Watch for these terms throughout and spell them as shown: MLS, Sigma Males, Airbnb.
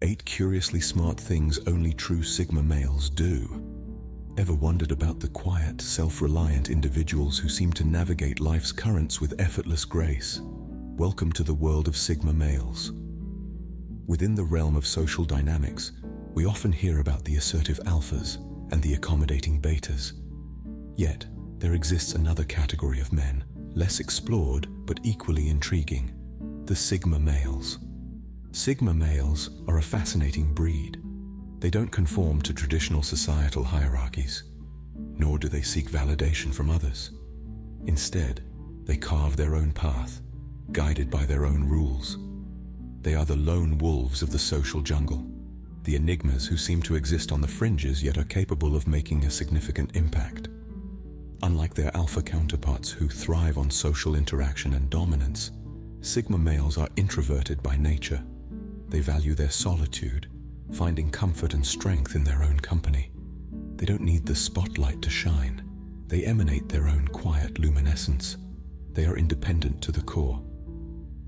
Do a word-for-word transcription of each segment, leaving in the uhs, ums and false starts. Eight curiously smart things only true Sigma males do. Ever wondered about the quiet, self-reliant individuals who seem to navigate life's currents with effortless grace? Welcome to the world of Sigma males. Within the realm of social dynamics, we often hear about the assertive alphas and the accommodating betas. Yet, there exists another category of men, less explored but equally intriguing, the Sigma males. Sigma males are a fascinating breed. They don't conform to traditional societal hierarchies, nor do they seek validation from others. Instead, they carve their own path, guided by their own rules. They are the lone wolves of the social jungle, the enigmas who seem to exist on the fringes yet are capable of making a significant impact. Unlike their alpha counterparts who thrive on social interaction and dominance, Sigma males are introverted by nature. They value their solitude, finding comfort and strength in their own company. They don't need the spotlight to shine. They emanate their own quiet luminescence. They are independent to the core.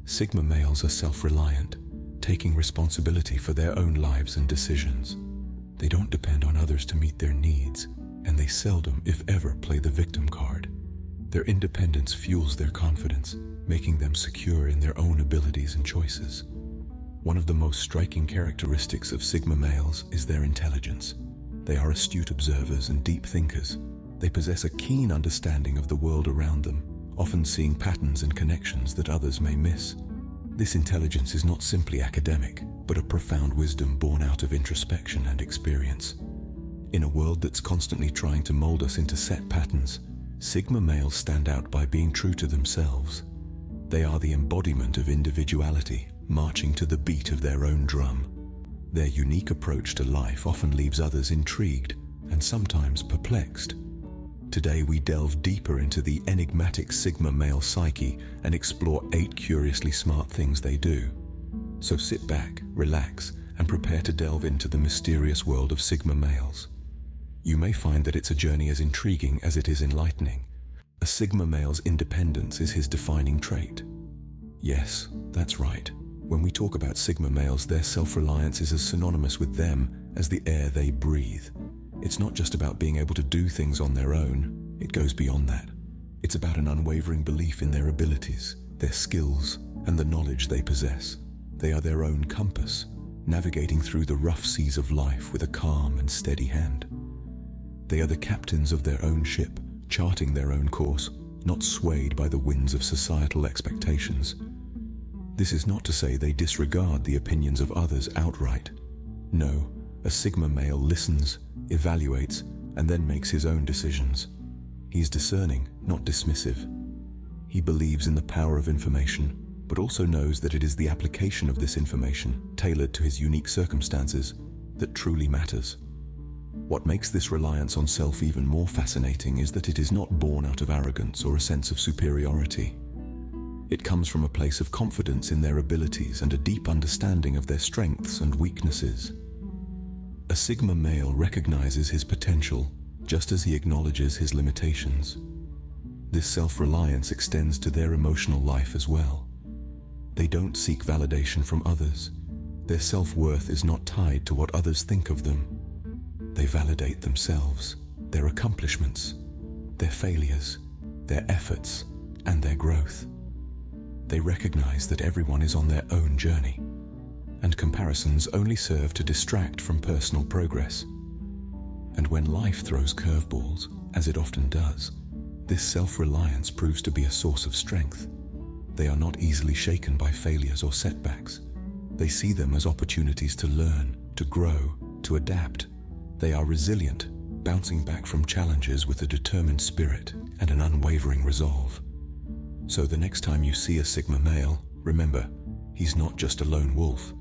Sigma males are self-reliant, taking responsibility for their own lives and decisions. They don't depend on others to meet their needs, and they seldom, if ever, play the victim card. Their independence fuels their confidence, making them secure in their own abilities and choices. One of the most striking characteristics of Sigma males is their intelligence. They are astute observers and deep thinkers. They possess a keen understanding of the world around them, often seeing patterns and connections that others may miss. This intelligence is not simply academic, but a profound wisdom born out of introspection and experience. In a world that's constantly trying to mold us into set patterns, Sigma males stand out by being true to themselves. They are the embodiment of individuality, marching to the beat of their own drum. Their unique approach to life often leaves others intrigued and sometimes perplexed. Today we delve deeper into the enigmatic Sigma male psyche and explore eight curiously smart things they do. So sit back, relax, and prepare to delve into the mysterious world of Sigma males. You may find that it's a journey as intriguing as it is enlightening. A Sigma male's independence is his defining trait. Yes, that's right. When we talk about Sigma males, their self-reliance is as synonymous with them as the air they breathe. It's not just about being able to do things on their own, it goes beyond that. It's about an unwavering belief in their abilities, their skills, and the knowledge they possess. They are their own compass, navigating through the rough seas of life with a calm and steady hand. They are the captains of their own ship, charting their own course, not swayed by the winds of societal expectations. This is not to say they disregard the opinions of others outright. No, a Sigma male listens, evaluates, and then makes his own decisions. He is discerning, not dismissive. He believes in the power of information, but also knows that it is the application of this information, tailored to his unique circumstances, that truly matters. What makes this reliance on self even more fascinating is that it is not born out of arrogance or a sense of superiority. It comes from a place of confidence in their abilities and a deep understanding of their strengths and weaknesses. A Sigma male recognizes his potential, just as he acknowledges his limitations. This self-reliance extends to their emotional life as well. They don't seek validation from others. Their self-worth is not tied to what others think of them. They validate themselves, their accomplishments, their failures, their efforts, and their growth. They recognize that everyone is on their own journey, and comparisons only serve to distract from personal progress. And when life throws curveballs, as it often does, this self-reliance proves to be a source of strength. They are not easily shaken by failures or setbacks. They see them as opportunities to learn, to grow, to adapt. They are resilient, bouncing back from challenges with a determined spirit and an unwavering resolve. So the next time you see a Sigma male, remember, he's not just a lone wolf.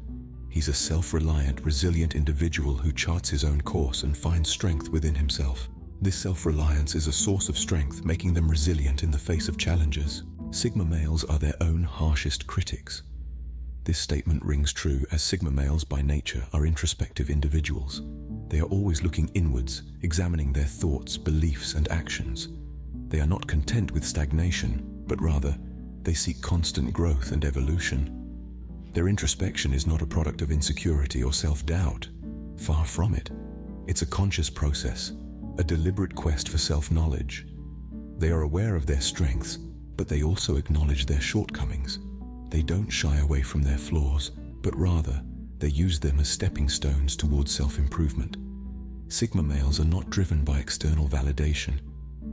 He's a self-reliant, resilient individual who charts his own course and finds strength within himself. This self-reliance is a source of strength, making them resilient in the face of challenges. Sigma males are their own harshest critics. This statement rings true, as Sigma males by nature are introspective individuals. They are always looking inwards, examining their thoughts, beliefs, and actions. They are not content with stagnation, but rather, they seek constant growth and evolution. Their introspection is not a product of insecurity or self-doubt. Far from it. It's a conscious process, a deliberate quest for self-knowledge. They are aware of their strengths, but they also acknowledge their shortcomings. They don't shy away from their flaws, but rather, they use them as stepping stones towards self-improvement. Sigma males are not driven by external validation.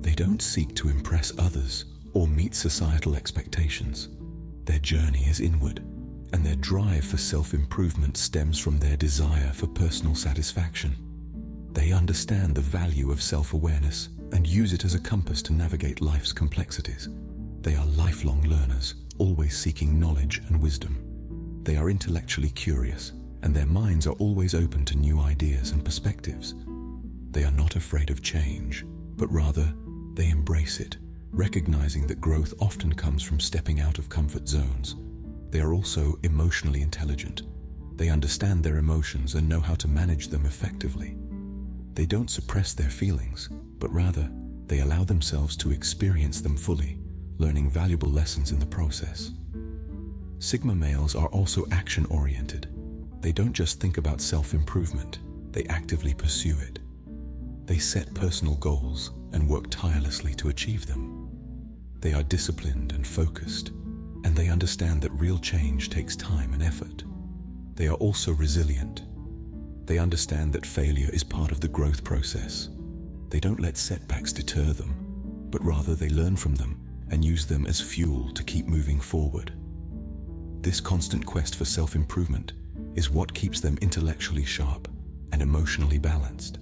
They don't seek to impress others or meet societal expectations. Their journey is inward, and their drive for self-improvement stems from their desire for personal satisfaction. They understand the value of self-awareness and use it as a compass to navigate life's complexities. They are lifelong learners, always seeking knowledge and wisdom. They are intellectually curious, and their minds are always open to new ideas and perspectives. They are not afraid of change, but rather, they embrace it, recognizing that growth often comes from stepping out of comfort zones. They are also emotionally intelligent. They understand their emotions and know how to manage them effectively. They don't suppress their feelings, but rather, they allow themselves to experience them fully, learning valuable lessons in the process. Sigma males are also action-oriented. They don't just think about self-improvement, they actively pursue it. They set personal goals and work tirelessly to achieve them. They are disciplined and focused, and they understand that real change takes time and effort. They are also resilient. They understand that failure is part of the growth process. They don't let setbacks deter them, but rather they learn from them and use them as fuel to keep moving forward. This constant quest for self-improvement is what keeps them intellectually sharp and emotionally balanced.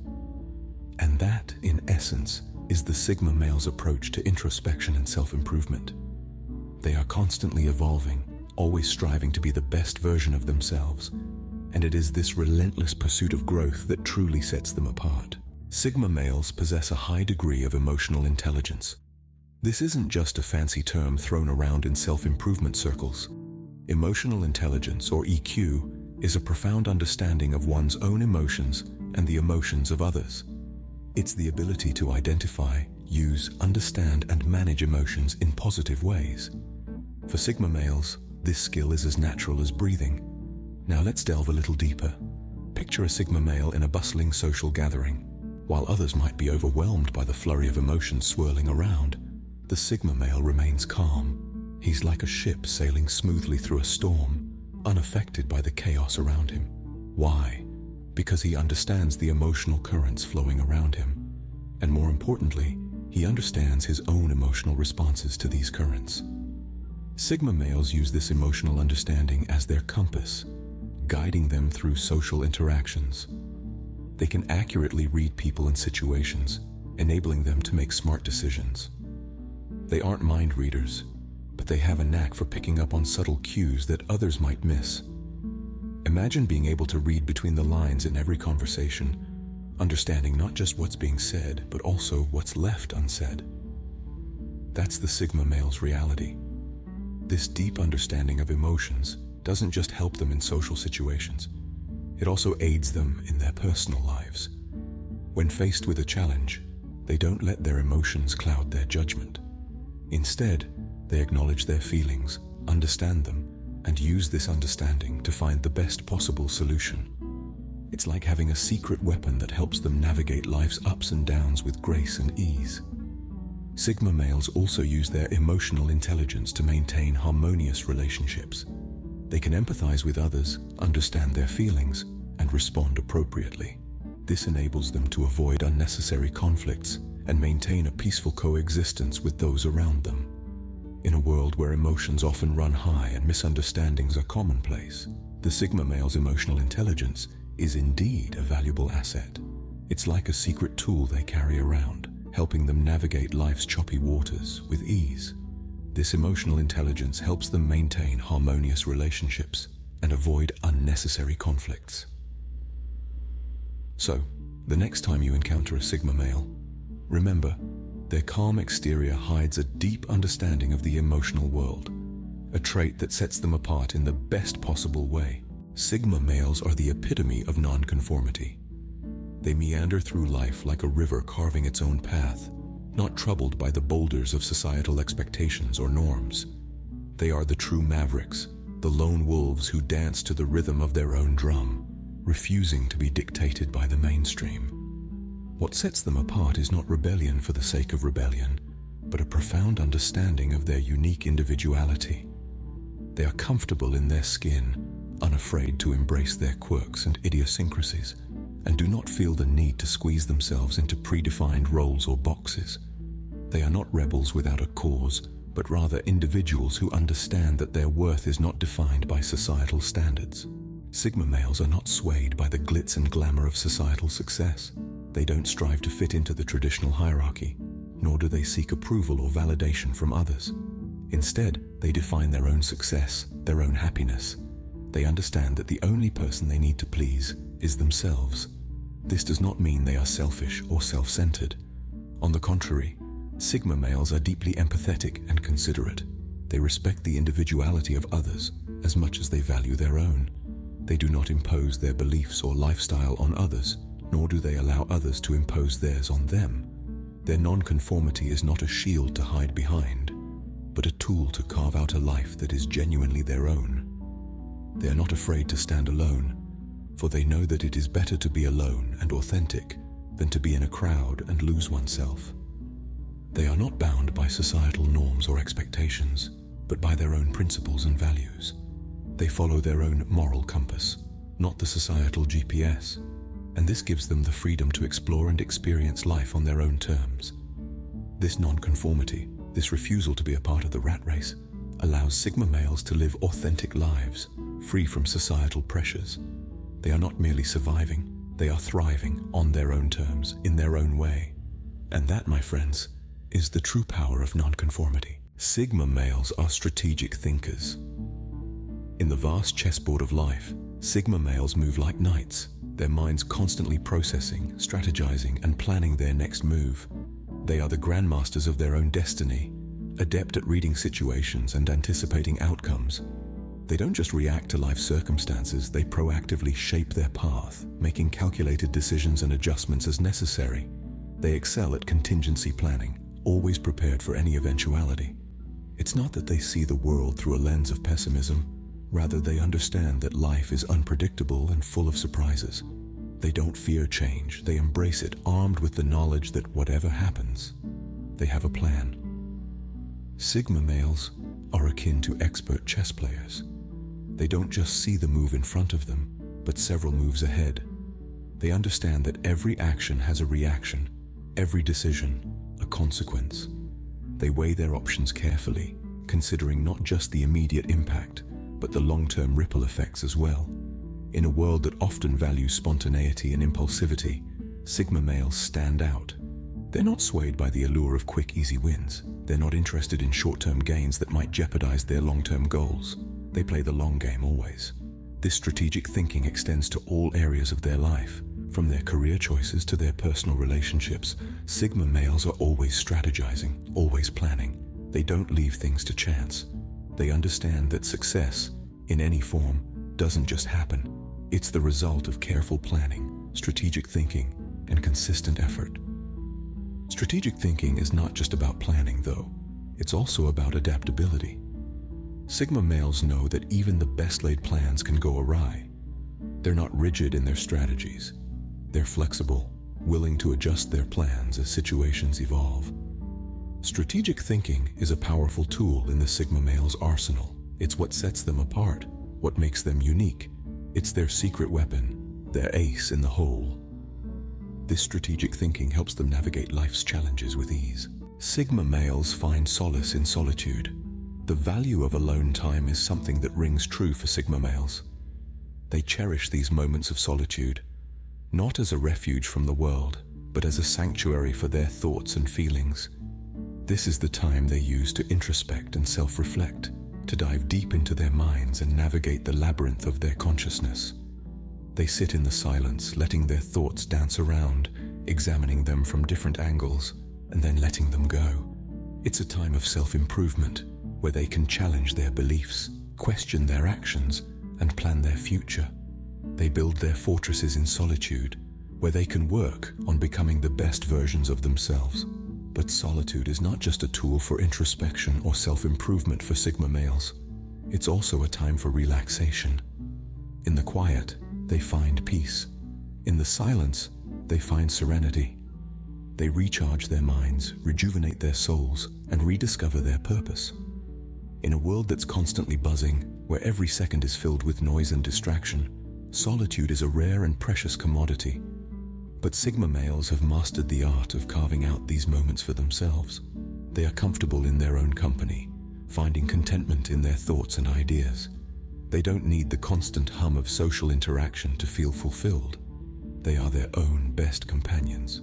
And that, in essence, is the Sigma male's approach to introspection and self-improvement. They are constantly evolving, always striving to be the best version of themselves, and it is this relentless pursuit of growth that truly sets them apart. Sigma males possess a high degree of emotional intelligence. This isn't just a fancy term thrown around in self-improvement circles. Emotional intelligence, or E Q, is a profound understanding of one's own emotions and the emotions of others. It's the ability to identify, use, understand, and manage emotions in positive ways. For Sigma males, this skill is as natural as breathing. Now let's delve a little deeper. Picture a Sigma male in a bustling social gathering. While others might be overwhelmed by the flurry of emotions swirling around, the Sigma male remains calm. He's like a ship sailing smoothly through a storm, unaffected by the chaos around him. Why? Because he understands the emotional currents flowing around him. And more importantly, he understands his own emotional responses to these currents. Sigma males use this emotional understanding as their compass, guiding them through social interactions. They can accurately read people and situations, enabling them to make smart decisions. They aren't mind readers, but they have a knack for picking up on subtle cues that others might miss. Imagine being able to read between the lines in every conversation, understanding not just what's being said, but also what's left unsaid. That's the Sigma male's reality. This deep understanding of emotions doesn't just help them in social situations. It also aids them in their personal lives. When faced with a challenge, they don't let their emotions cloud their judgment. Instead, they acknowledge their feelings, understand them, and use this understanding to find the best possible solution. It's like having a secret weapon that helps them navigate life's ups and downs with grace and ease. Sigma males also use their emotional intelligence to maintain harmonious relationships. They can empathize with others, understand their feelings, and respond appropriately. This enables them to avoid unnecessary conflicts and maintain a peaceful coexistence with those around them. In a world where emotions often run high and misunderstandings are commonplace, the Sigma male's emotional intelligence is indeed a valuable asset. It's like a secret tool they carry around, helping them navigate life's choppy waters with ease. This emotional intelligence helps them maintain harmonious relationships and avoid unnecessary conflicts. So, the next time you encounter a Sigma male, remember, their calm exterior hides a deep understanding of the emotional world, a trait that sets them apart in the best possible way. Sigma males are the epitome of nonconformity. They meander through life like a river carving its own path, not troubled by the boulders of societal expectations or norms. They are the true mavericks, the lone wolves who dance to the rhythm of their own drum, refusing to be dictated by the mainstream. What sets them apart is not rebellion for the sake of rebellion, but a profound understanding of their unique individuality. They are comfortable in their skin, unafraid to embrace their quirks and idiosyncrasies, and do not feel the need to squeeze themselves into predefined roles or boxes. They are not rebels without a cause, but rather individuals who understand that their worth is not defined by societal standards. Sigma males are not swayed by the glitz and glamour of societal success. They don't strive to fit into the traditional hierarchy, nor do they seek approval or validation from others. Instead, they define their own success, their own happiness. They understand that the only person they need to please is themselves. This does not mean they are selfish or self-centered. On the contrary, Sigma males are deeply empathetic and considerate. They respect the individuality of others as much as they value their own. They do not impose their beliefs or lifestyle on others, nor do they allow others to impose theirs on them. Their non-conformity is not a shield to hide behind, but a tool to carve out a life that is genuinely their own. They are not afraid to stand alone, for they know that it is better to be alone and authentic than to be in a crowd and lose oneself. They are not bound by societal norms or expectations, but by their own principles and values. They follow their own moral compass, not the societal G P S, and this gives them the freedom to explore and experience life on their own terms. This non-conformity, this refusal to be a part of the rat race, allows Sigma males to live authentic lives, free from societal pressures. They are not merely surviving, they are thriving on their own terms, in their own way. And that, my friends, is the true power of nonconformity. Sigma males are strategic thinkers. In the vast chessboard of life, Sigma males move like knights, their minds constantly processing, strategizing, and planning their next move. They are the grandmasters of their own destiny, adept at reading situations and anticipating outcomes. They don't just react to life circumstances, they proactively shape their path, making calculated decisions and adjustments as necessary. They excel at contingency planning, always prepared for any eventuality. It's not that they see the world through a lens of pessimism. Rather, they understand that life is unpredictable and full of surprises. They don't fear change. They embrace it, armed with the knowledge that whatever happens, they have a plan. Sigma males are akin to expert chess players. They don't just see the move in front of them, but several moves ahead. They understand that every action has a reaction, every decision, a consequence. They weigh their options carefully, considering not just the immediate impact, but the long-term ripple effects as well. In a world that often values spontaneity and impulsivity, Sigma males stand out. They're not swayed by the allure of quick, easy wins. They're not interested in short-term gains that might jeopardize their long-term goals. They play the long game always. This strategic thinking extends to all areas of their life. From their career choices to their personal relationships, Sigma males are always strategizing, always planning. They don't leave things to chance. They understand that success, in any form, doesn't just happen. It's the result of careful planning, strategic thinking, and consistent effort. Strategic thinking is not just about planning, though. It's also about adaptability. Sigma males know that even the best-laid plans can go awry. They're not rigid in their strategies. They're flexible, willing to adjust their plans as situations evolve. Strategic thinking is a powerful tool in the Sigma male's arsenal. It's what sets them apart, what makes them unique. It's their secret weapon, their ace in the hole. This strategic thinking helps them navigate life's challenges with ease. Sigma males find solace in solitude. The value of alone time is something that rings true for Sigma males. They cherish these moments of solitude, not as a refuge from the world, but as a sanctuary for their thoughts and feelings. This is the time they use to introspect and self-reflect, to dive deep into their minds and navigate the labyrinth of their consciousness. They sit in the silence, letting their thoughts dance around, examining them from different angles, and then letting them go. It's a time of self-improvement, where they can challenge their beliefs, question their actions, and plan their future. They build their fortresses in solitude, where they can work on becoming the best versions of themselves. But solitude is not just a tool for introspection or self-improvement for Sigma males. It's also a time for relaxation. In the quiet, they find peace. In the silence, they find serenity. They recharge their minds, rejuvenate their souls, and rediscover their purpose. In a world that's constantly buzzing, where every second is filled with noise and distraction, solitude is a rare and precious commodity. But Sigma males have mastered the art of carving out these moments for themselves. They are comfortable in their own company, finding contentment in their thoughts and ideas. They don't need the constant hum of social interaction to feel fulfilled. They are their own best companions.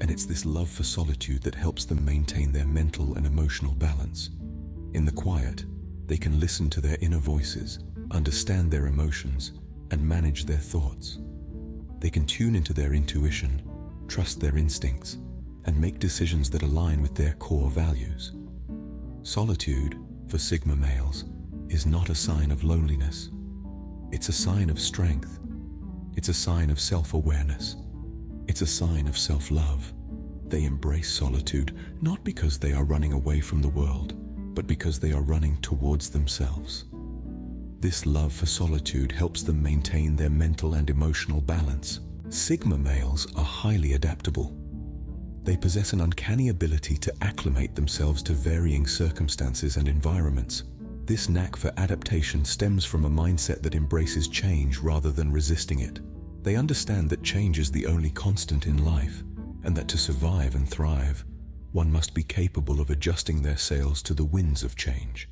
And it's this love for solitude that helps them maintain their mental and emotional balance. In the quiet, they can listen to their inner voices, understand their emotions, and manage their thoughts. They can tune into their intuition, trust their instincts, and make decisions that align with their core values. Solitude, for Sigma males, is not a sign of loneliness. It's a sign of strength. It's a sign of self-awareness. It's a sign of self-love. They embrace solitude not because they are running away from the world, but because they are running towards themselves. This love for solitude helps them maintain their mental and emotional balance. Sigma males are highly adaptable. They possess an uncanny ability to acclimate themselves to varying circumstances and environments. This knack for adaptation stems from a mindset that embraces change rather than resisting it. They understand that change is the only constant in life, and that to survive and thrive, one must be capable of adjusting their sails to the winds of change.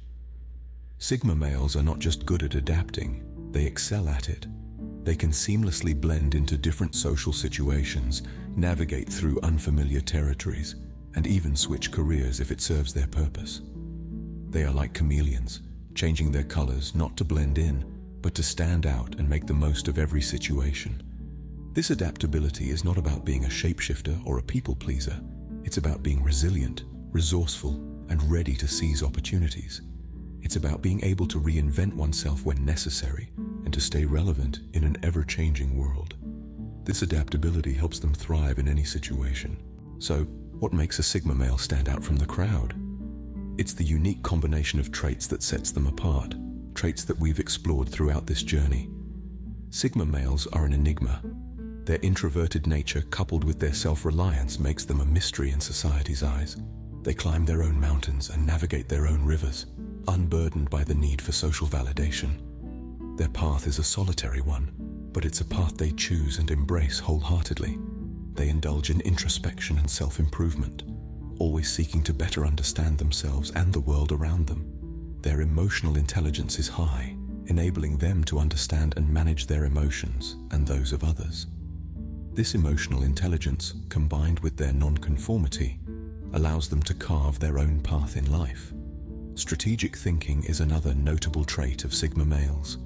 Sigma males are not just good at adapting, they excel at it. They can seamlessly blend into different social situations, navigate through unfamiliar territories, and even switch careers if it serves their purpose. They are like chameleons, changing their colors not to blend in, but to stand out and make the most of every situation. This adaptability is not about being a shapeshifter or a people pleaser. It's about being resilient, resourceful, and ready to seize opportunities. It's about being able to reinvent oneself when necessary and to stay relevant in an ever-changing world. This adaptability helps them thrive in any situation. So, what makes a Sigma male stand out from the crowd? It's the unique combination of traits that sets them apart, traits that we've explored throughout this journey. Sigma males are an enigma. Their introverted nature coupled with their self-reliance makes them a mystery in society's eyes. They climb their own mountains and navigate their own rivers, unburdened by the need for social validation. Their path is a solitary one, but it's a path they choose and embrace wholeheartedly. They indulge in introspection and self-improvement, always seeking to better understand themselves and the world around them. Their emotional intelligence is high, enabling them to understand and manage their emotions and those of others. This emotional intelligence, combined with their non-conformity, allows them to carve their own path in life. Strategic thinking is another notable trait of Sigma males.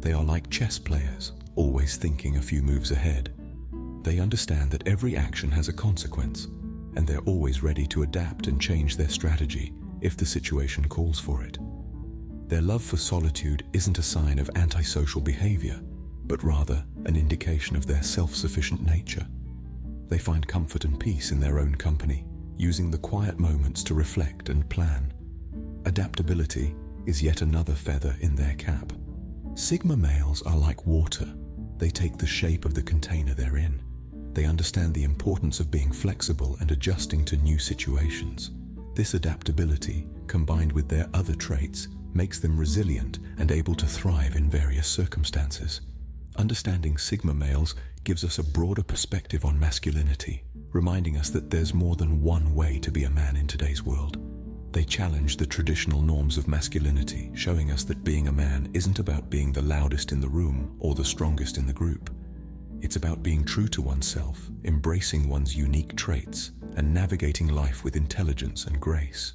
They are like chess players, always thinking a few moves ahead. They understand that every action has a consequence, and they're always ready to adapt and change their strategy if the situation calls for it. Their love for solitude isn't a sign of antisocial behavior, but rather an indication of their self-sufficient nature. They find comfort and peace in their own company, using the quiet moments to reflect and plan. Adaptability is yet another feather in their cap. Sigma males are like water. They take the shape of the container they're in. They understand the importance of being flexible and adjusting to new situations. This adaptability, combined with their other traits, makes them resilient and able to thrive in various circumstances. Understanding Sigma males gives us a broader perspective on masculinity, reminding us that there's more than one way to be a man in today's world. They challenge the traditional norms of masculinity, showing us that being a man isn't about being the loudest in the room or the strongest in the group. It's about being true to oneself, embracing one's unique traits, and navigating life with intelligence and grace.